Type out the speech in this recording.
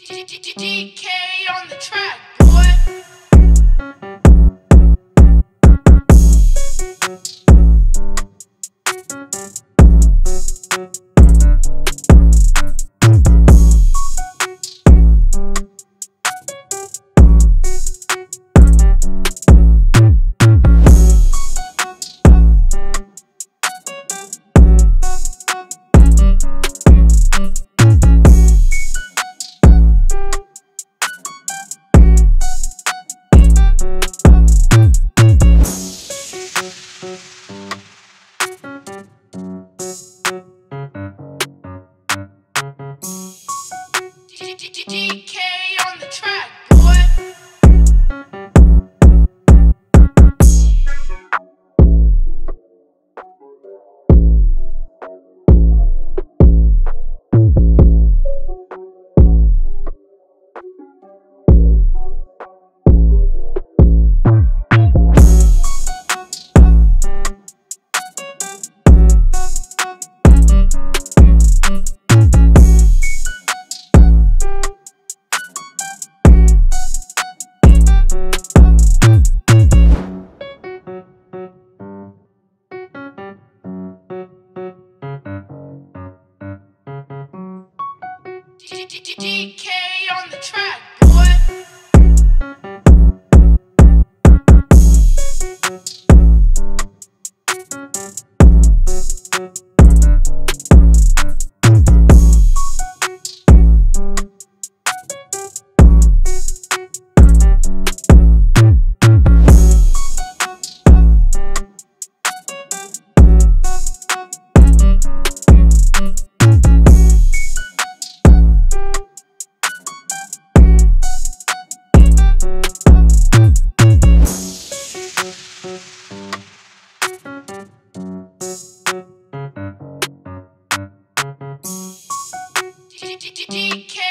DK on the track, boy. DK on the track, boy. DK on the track, boy. DK